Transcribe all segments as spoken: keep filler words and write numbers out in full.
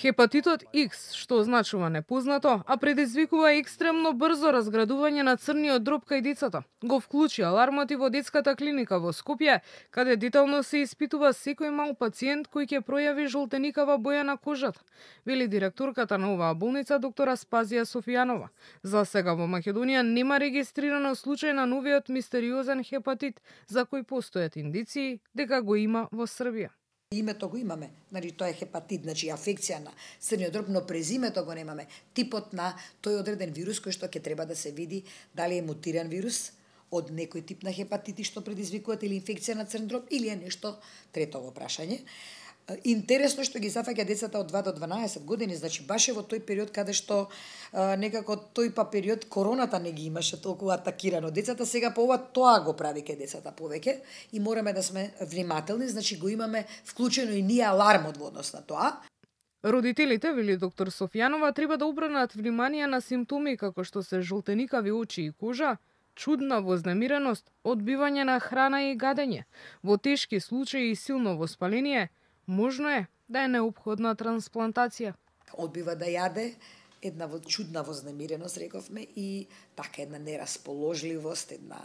Хепатитот Х, што означува непознато, а предизвикува екстремно брзо разградување на црниот дроб кај децата. Го вклучи алармот и во детската клиника во Скопје, каде детално се испитува секој мал пациент кој ќе пројави жолтеникава боја на кожата, вели директорката на оваа болница доктора Спасија Софијанова. За сега во Македонија нема регистрирано случај на новиот мистериозен хепатит, за кој постојат индиции дека го има во Србија. Името го имаме, нали, тоа е хепатит, значи афекција на црниот дроб, но презимето го немаме. Типот на тој одреден вирус кој што ќе треба да се види дали е мутиран вирус од некој тип на хепатити што предизвикува или инфекција на црн дроб или е нешто трето во прашање. Интересно што ги зафаќа децата од два до дванаесет години, значи баш е во тој период каде што а, некако тој па период короната не ги имаше толку атакирано децата, сега по ова тоа го прави кај децата повеќе и мораме да сме внимателни, значи го имаме вклучено и ние алармот во однос на тоа. Родителите, вели доктор Софијанова, треба да обранат внимание на симптоми како што се жолтеникави очи и кожа, чудна вознемиреност, одбивање на храна и гадење, во тешки случаи и силно воспаление. Можно е да е необходна трансплантација. Одбива да јаде, една чудна вознемиреност, рековме, и така една нерасположливост, една,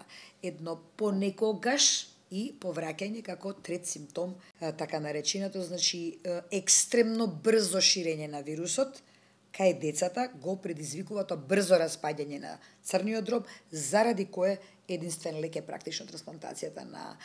едно понекогаш и повраќање како трет симптом, така нареченото, значи екстремно брзо ширење на вирусот, кај децата го предизвикува тоа брзо распаѓање на црниот дроб, заради кое единствен лек е практично трансплантацијата на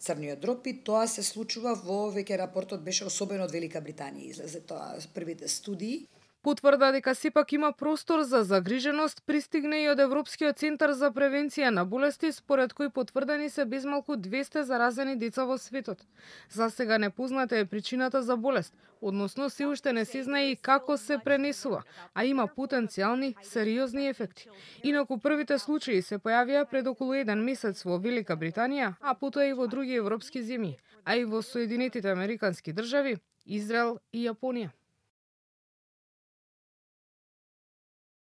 црниот дроб, и тоа се случува во веќе рапортот беше особено од Велика Британија излезе тоа првите студии. Потврда дека сепак има простор за загриженост пристигна и од Европскиот центар за превенција на болести, според кој потврдени се безмалку двесте заразени деца во светот. За сега непозната е причината за болест, односно се уште не се знае и како се пренесува, а има потенцијални сериозни ефекти. Инаку првите случаи се појавија пред околу еден месец во Велика Британија, а потоа и во други европски земји, а и во Соединетите Американски држави, Израел и Јапонија.